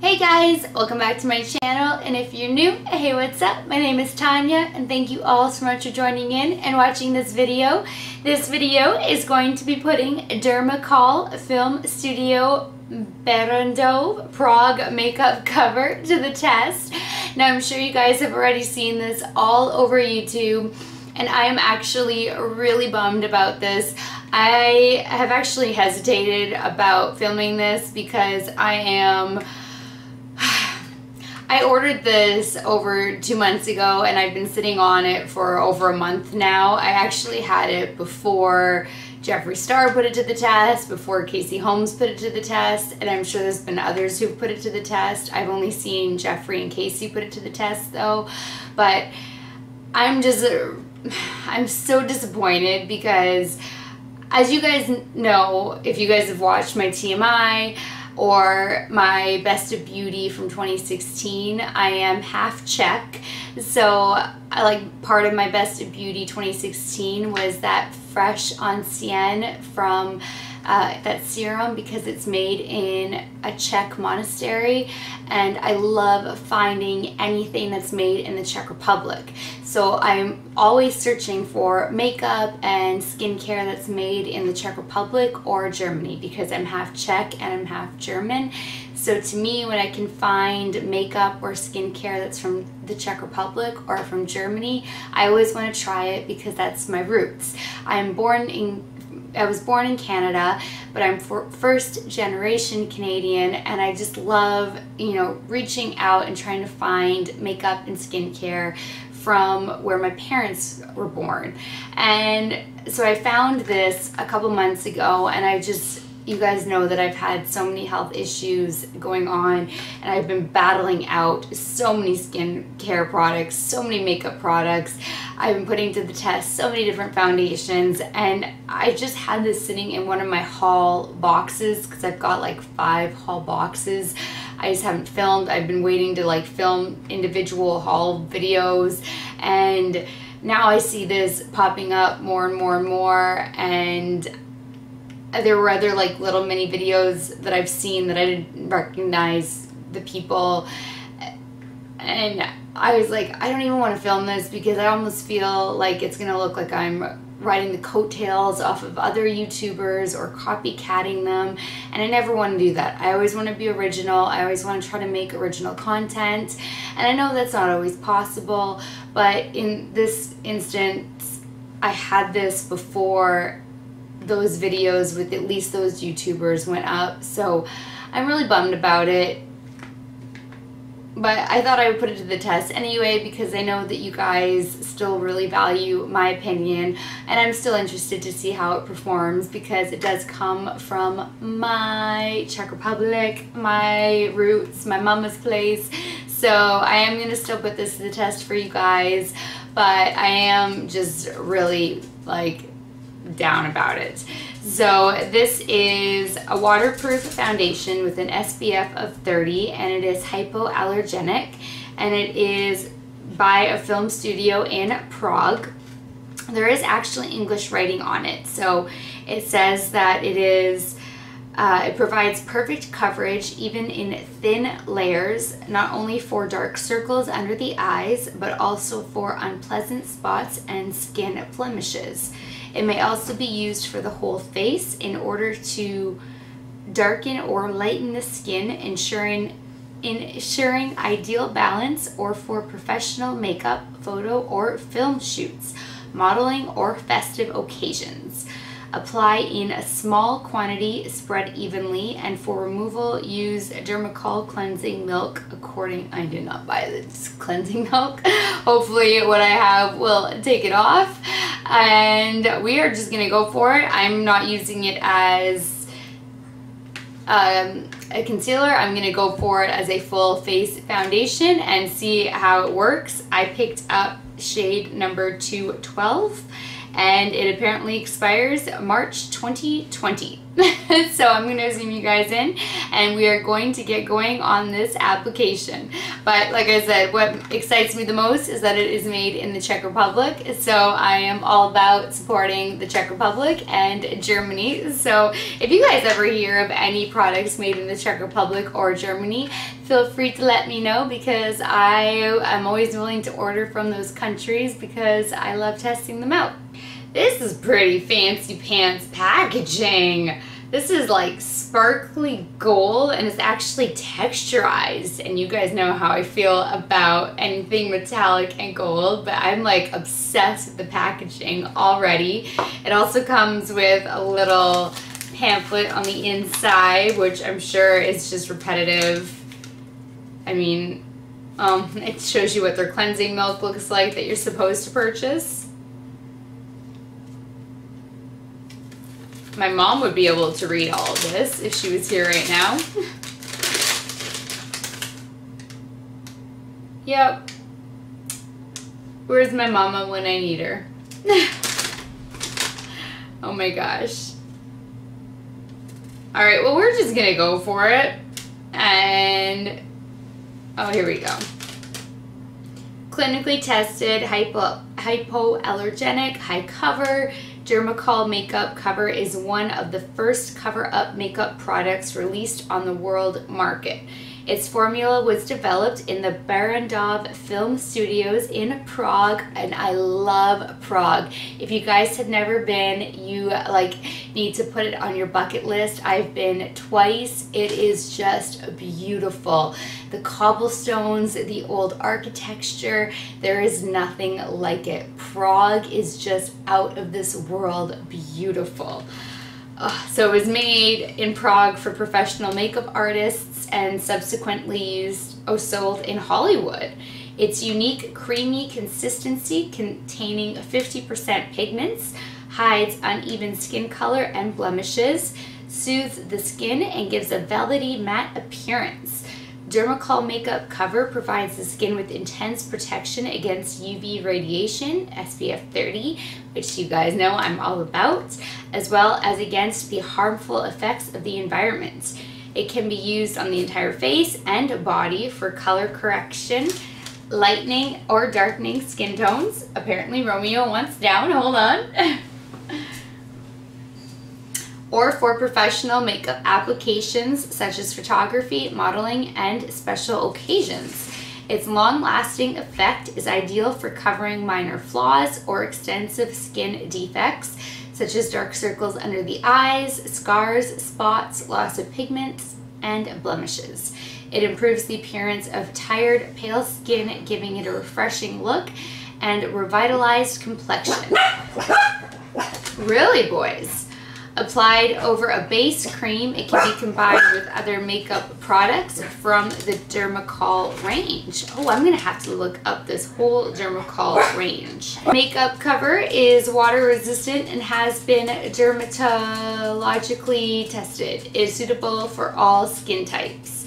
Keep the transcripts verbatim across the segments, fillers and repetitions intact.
Hey guys, welcome back to my channel, and if you're new, hey, what's up? My name is Tanya, and thank you all so much for joining in and watching this video. This video is going to be putting Dermacol FilmStudio Barrandov Prague Makeup Cover to the test. Now, I'm sure you guys have already seen this all over YouTube, and I am actually really bummed about this. I have actually hesitated about filming this because I am... I ordered this over two months ago and I've been sitting on it for over a month now. I actually had it before Jeffree Star put it to the test, before Casey Holmes put it to the test, and I'm sure there's been others who've put it to the test. I've only seen Jeffree and Casey put it to the test though, but I'm just, I'm so disappointed because as you guys know, if you guys have watched my T M I, or my Best of Beauty from twenty sixteen. I am half Czech, so I like part of my Best of Beauty twenty sixteen was that Fresh Ancien from uh, that serum because it's made in a Czech monastery, and I love finding anything that's made in the Czech Republic. So I'm always searching for makeup and skincare that's made in the Czech Republic or Germany because I'm half Czech and I'm half German. So to me, when I can find makeup or skincare that's from the Czech Republic or from Germany, I always want to try it because that's my roots. I'm born in I was born in Canada, but I'm first generation Canadian, and I just love, you know, reaching out and trying to find makeup and skincare from where my parents were born. And so I found this a couple months ago, and I just, you guys know that I've had so many health issues going on, and I've been battling out so many skincare products, so many makeup products. I've been putting to the test so many different foundations, and I just had this sitting in one of my haul boxes because I've got like five haul boxes. I just haven't filmed. I've been waiting to like film individual haul videos, and now I see this popping up more and more and more, and there were other like little mini videos that I've seen that I didn't recognize the people, and I was like, I don't even want to film this because I almost feel like it's gonna look like I'm riding the coattails off of other YouTubers or copycatting them, and I never want to do that. I always want to be original. I always want to try to make original content, and I know that's not always possible, but in this instance, I had this before those videos with at least those YouTubers went up, so I'm really bummed about it. But I thought I would put it to the test anyway because I know that you guys still really value my opinion, and I'm still interested to see how it performs because it does come from my Czech Republic, my roots, my mama's place. So I am going to still put this to the test for you guys, but I am just really like down about it. So this is a waterproof foundation with an S P F of thirty, and it is hypoallergenic, and it is by a film studio in Prague. There is actually English writing on it, so it says that it is uh, it provides perfect coverage even in thin layers, not only for dark circles under the eyes but also for unpleasant spots and skin blemishes. It may also be used for the whole face in order to darken or lighten the skin, ensuring, ensuring ideal balance, or for professional makeup, photo or film shoots, modeling or festive occasions. Apply in a small quantity, spread evenly, and for removal, use Dermacol cleansing milk according... I did not buy this cleansing milk. Hopefully what I have will take it off. And we are just going to go for it. I'm not using it as um, a concealer. I'm going to go for it as a full face foundation and see how it works. I picked up shade number two twelve. and it apparently expires March twenty twenty. So I'm going to zoom you guys in and we are going to get going on this application. But like I said, what excites me the most is that it is made in the Czech Republic. So I am all about supporting the Czech Republic and Germany. So if you guys ever hear of any products made in the Czech Republic or Germany, feel free to let me know, because I am always willing to order from those countries because I love testing them out. This is pretty fancy pants packaging. This is like sparkly gold and it's actually texturized, and you guys know how I feel about anything metallic and gold, but I'm like obsessed with the packaging already. It also comes with a little pamphlet on the inside, which I'm sure is just repetitive. I mean, um, it shows you what their cleansing milk looks like that you're supposed to purchase. My mom would be able to read all of this if she was here right now. Yep. Where's my mama when I need her? Oh my gosh. All right, well, we're just gonna go for it. And, oh, here we go. Clinically tested, hypo, hypoallergenic, high cover. Dermacol Makeup Cover is one of the first cover-up makeup products released on the world market. Its formula was developed in the Barrandov Film Studios in Prague, and I love Prague. If you guys have never been, you like need to put it on your bucket list. I've been twice. It is just beautiful. The cobblestones, the old architecture, there is nothing like it. Prague is just out of this world beautiful. So it was made in Prague for professional makeup artists and subsequently used or sold in Hollywood. Its unique creamy consistency, containing fifty percent pigments, hides uneven skin color and blemishes, soothes the skin, and gives a velvety matte appearance. Dermacol Makeup Cover provides the skin with intense protection against U V radiation, S P F thirty, which you guys know I'm all about, as well as against the harmful effects of the environment. It can be used on the entire face and body for color correction, lightening or darkening skin tones. Apparently Romeo wants down, hold on. Or for professional makeup applications such as photography, modeling, and special occasions. Its long-lasting effect is ideal for covering minor flaws or extensive skin defects such as dark circles under the eyes, scars, spots, loss of pigments, and blemishes. It improves the appearance of tired, pale skin, giving it a refreshing look and revitalized complexion. Really, boys? Applied over a base cream, it can be combined with other makeup products from the Dermacol range. Oh, I'm gonna have to look up this whole Dermacol range. Makeup Cover is water resistant and has been dermatologically tested. It is suitable for all skin types.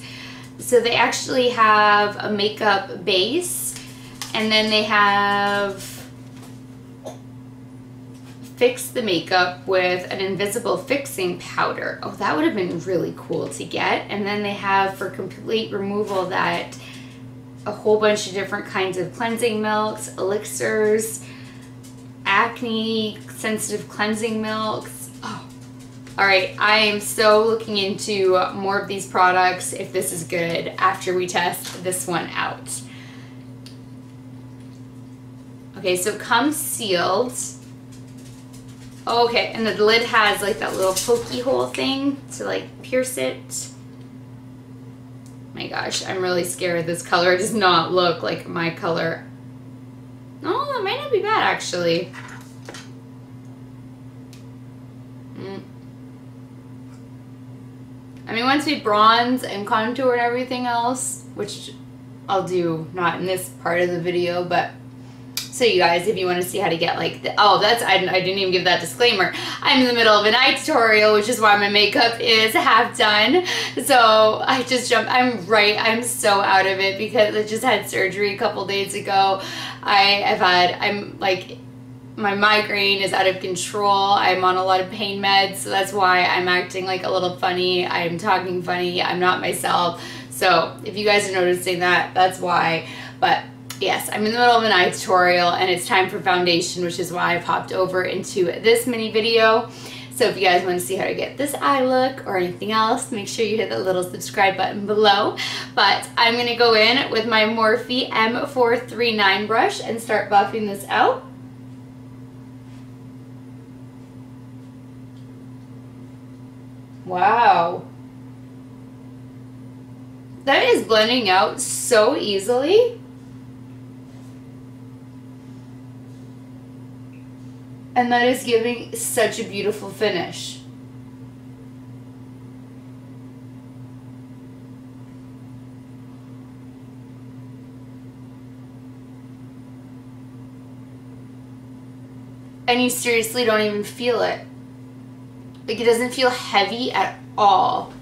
So they actually have a makeup base, and then they have fix the makeup with an invisible fixing powder. Oh, that would have been really cool to get. And then they have for complete removal that a whole bunch of different kinds of cleansing milks, elixirs, acne sensitive cleansing milks. Oh, all right. I am so looking into more of these products if this is good after we test this one out. Okay, so it comes sealed. Okay, and the lid has like that little pokey hole thing to like pierce it. My gosh, I'm really scared. This color does not look like my color. Oh, that might not be bad actually. Mm. I mean, once we bronze and contour and everything else, which I'll do not in this part of the video, but so you guys, if you want to see how to get like the, oh, that's, I didn't, I didn't even give that disclaimer. I'm in the middle of an eye tutorial, which is why my makeup is half done. So I just jumped, I'm right, I'm so out of it because I just had surgery a couple days ago. I have had, I'm like my migraine is out of control. I'm on a lot of pain meds, so that's why I'm acting like a little funny. I'm talking funny. I'm not myself. So if you guys are noticing that, that's why. But yes, I'm in the middle of an eye tutorial and it's time for foundation, which is why I popped over into this mini video. So if you guys want to see how to get this eye look or anything else, make sure you hit that little subscribe button below. But I'm going to go in with my Morphe M four thirty-nine brush and start buffing this out. Wow. That is blending out so easily. And that is giving such a beautiful finish. And you seriously don't even feel it. Like, it doesn't feel heavy at all.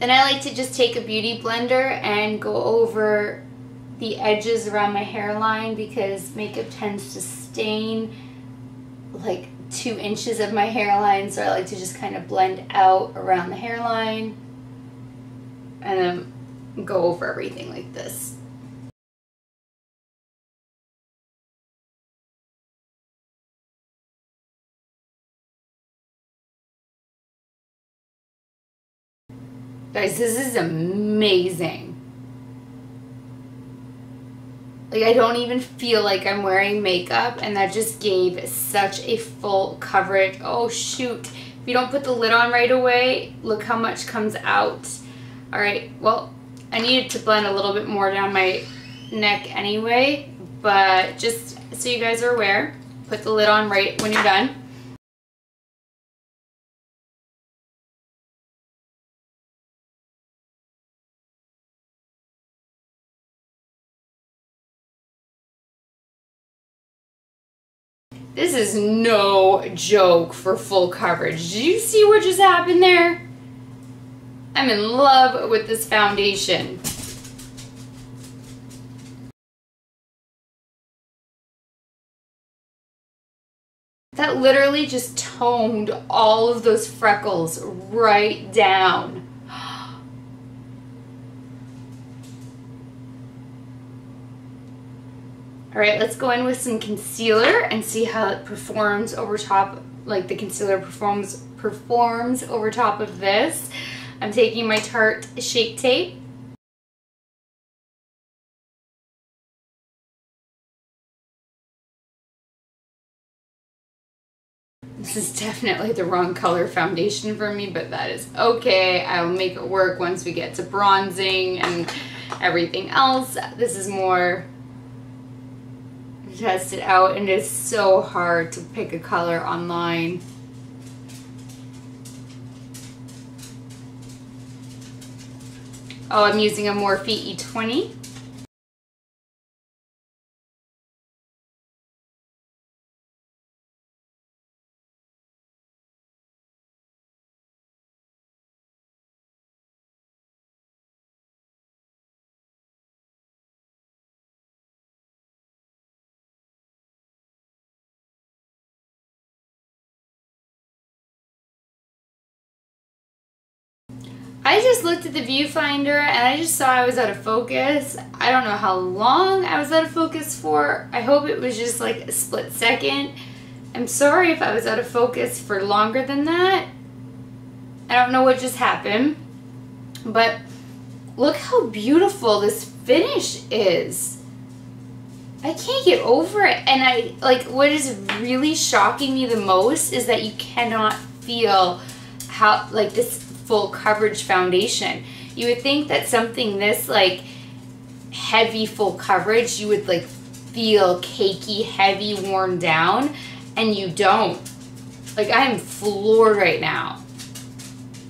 Then I like to just take a beauty blender and go over the edges around my hairline because makeup tends to stain like two inches of my hairline, so I like to just kind of blend out around the hairline and then go over everything like this. Guys, this is amazing. Like, I don't even feel like I'm wearing makeup, and that just gave such a full coverage. Oh, shoot. If you don't put the lid on right away, look how much comes out. All right, well, I needed to blend a little bit more down my neck anyway, but just so you guys are aware, put the lid on right when you're done. This is no joke for full coverage. Did you see what just happened there? I'm in love with this foundation. That literally just toned all of those freckles right down. Alright, let's go in with some concealer and see how it performs over top, like the concealer performs performs over top of this. I'm taking my Tarte Shape Tape. This is definitely the wrong color foundation for me, but that is okay. I will make it work once we get to bronzing and everything else. This is more... test it out, and it's so hard to pick a color online. Oh, I'm using a Morphe E twenty. I just looked at the viewfinder and I just saw I was out of focus. I don't know how long I was out of focus for. I hope it was just like a split second. I'm sorry if I was out of focus for longer than that. I don't know what just happened. But look how beautiful this finish is. I can't get over it. And I like what is really shocking me the most is that you cannot feel how like this full coverage foundation. You would think that something this like heavy full coverage you would like feel cakey, heavy, worn down, and you don't. Like, I am floored right now.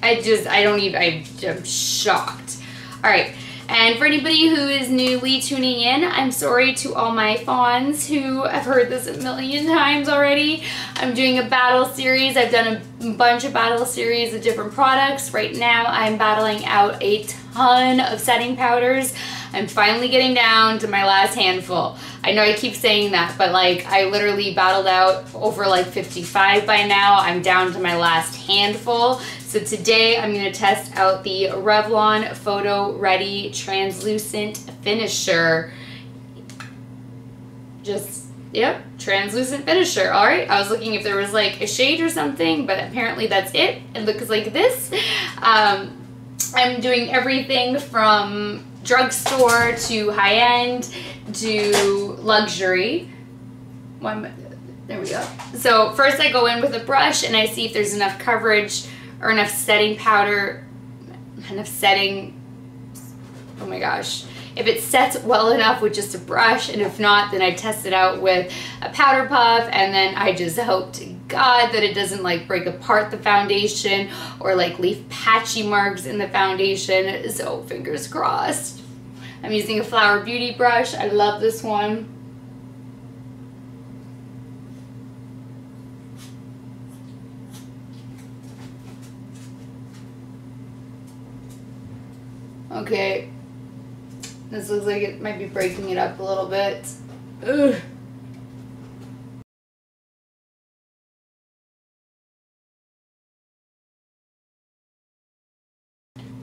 I just, I don't even, I, I'm shocked. All right. And for anybody who is newly tuning in, I'm sorry to all my fawns who have heard this a million times already. I'm doing a battle series. I've done a bunch of battle series of different products. Right now, I'm battling out a ton of setting powders. I'm finally getting down to my last handful. I know I keep saying that, but like I literally battled out over like fifty-five by now. I'm down to my last handful. So today I'm going to test out the Revlon Photo Ready Translucent Finisher. Just, yep, translucent finisher. All right, I was looking if there was like a shade or something, but apparently that's it. It looks like this. Um, I'm doing everything from drugstore to high-end to luxury. One, there we go. So first I go in with a brush and I see if there's enough coverage or enough setting powder, enough setting, oh my gosh. If it sets well enough with just a brush, and if not, then I test it out with a powder puff, and then I just hope to God that it doesn't like break apart the foundation or like leave patchy marks in the foundation, so fingers crossed. I'm using a Flower Beauty brush, I love this one. Okay, this looks like it might be breaking it up a little bit. Ugh.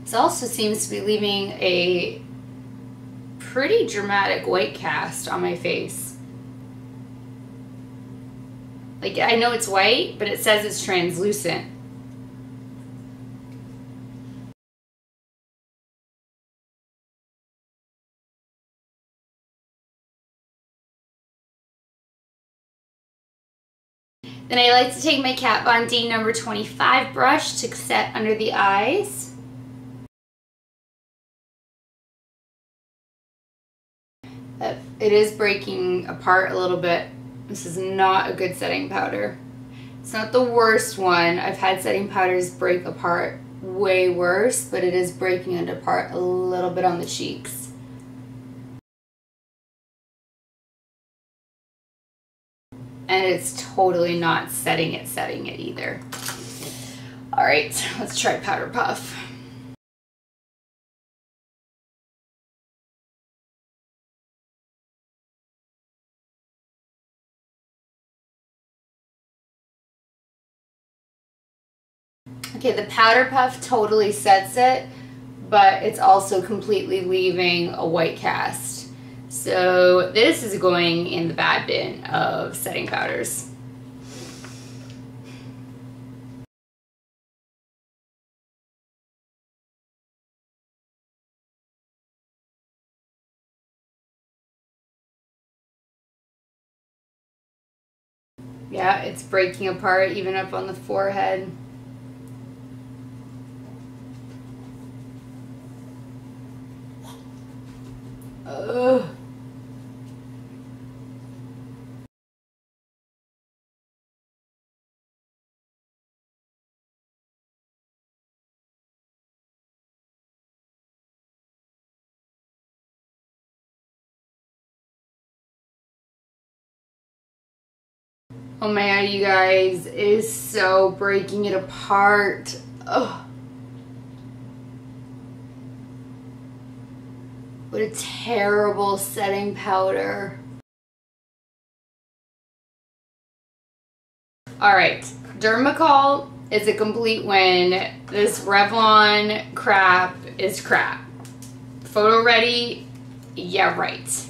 This also seems to be leaving a pretty dramatic white cast on my face. Like, I know it's white, but it says it's translucent. Then I like to take my Kat Von D number twenty-five brush to set under the eyes. It is breaking apart a little bit. This is not a good setting powder. It's not the worst one. I've had setting powders break apart way worse, but it is breaking it apart a little bit on the cheeks. And it's totally not setting it, setting it either. All right, let's try powder puff. Okay, the powder puff totally sets it, but it's also completely leaving a white cast. So this is going in the bad bin of setting powders. Yeah, it's breaking apart even up on the forehead. Ugh. Oh my god, you guys, it is so breaking it apart. Ugh. What a terrible setting powder. Alright, Dermacol is a complete win. This Revlon crap is crap. Photo Ready, yeah right.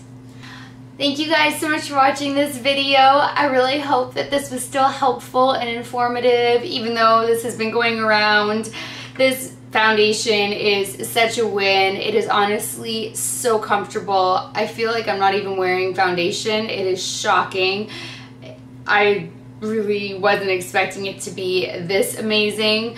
Thank you guys so much for watching this video. I really hope that this was still helpful and informative, even though this has been going around. This foundation is such a win. It is honestly so comfortable. I feel like I'm not even wearing foundation. It is shocking. I really wasn't expecting it to be this amazing.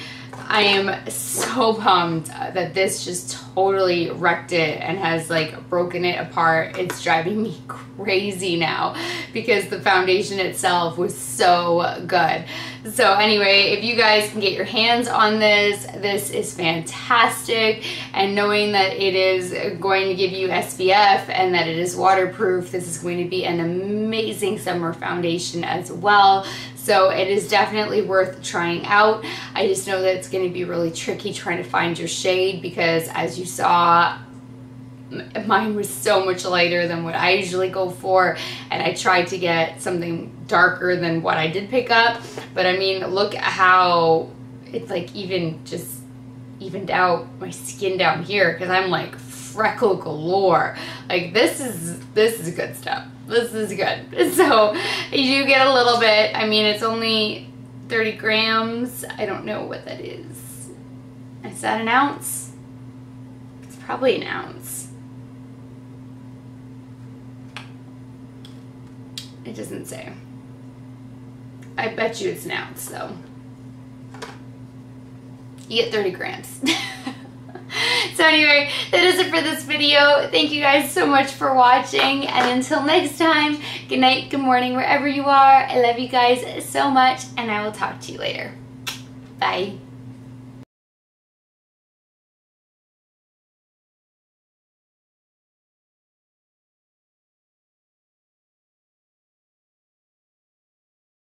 I am so pumped that this just totally wrecked it and has like broken it apart. It's driving me crazy now because the foundation itself was so good. So anyway, if you guys can get your hands on this, this is fantastic. And knowing that it is going to give you S P F and that it is waterproof, this is going to be an amazing summer foundation as well. So it is definitely worth trying out. I just know that it's going to be really tricky trying to find your shade because, as you saw, mine was so much lighter than what I usually go for, and I tried to get something darker than what I did pick up. But I mean, look at how it's like even just evened out my skin down here, because I'm like freckle galore. Like this is this is good stuff. This is good. So you get a little bit. I mean, it's only thirty grams. I don't know what that is. Is that an ounce? It's probably an ounce. It doesn't say. I bet you it's an ounce though. You get thirty grams. So anyway, that is it for this video. Thank you guys so much for watching, and until next time, good night, good morning, wherever you are. I love you guys so much, and I will talk to you later. Bye.